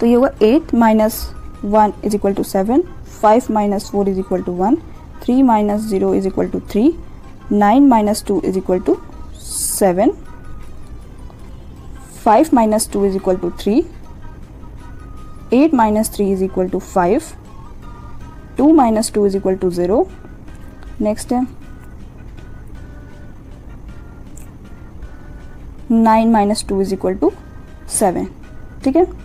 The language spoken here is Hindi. तो ये होगा 8 minus 1 is equal to 7, 5 minus 4 is equal to 1, 3 minus 0 is equal to 3, 9 minus 2 is equal to 7, 5 minus 2 is equal to 3, 8 minus 3 is equal to 5, 2 minus 2 is equal to 0. Next है 9 माइनस 2 इज इक्वल टू 7. ठीक है,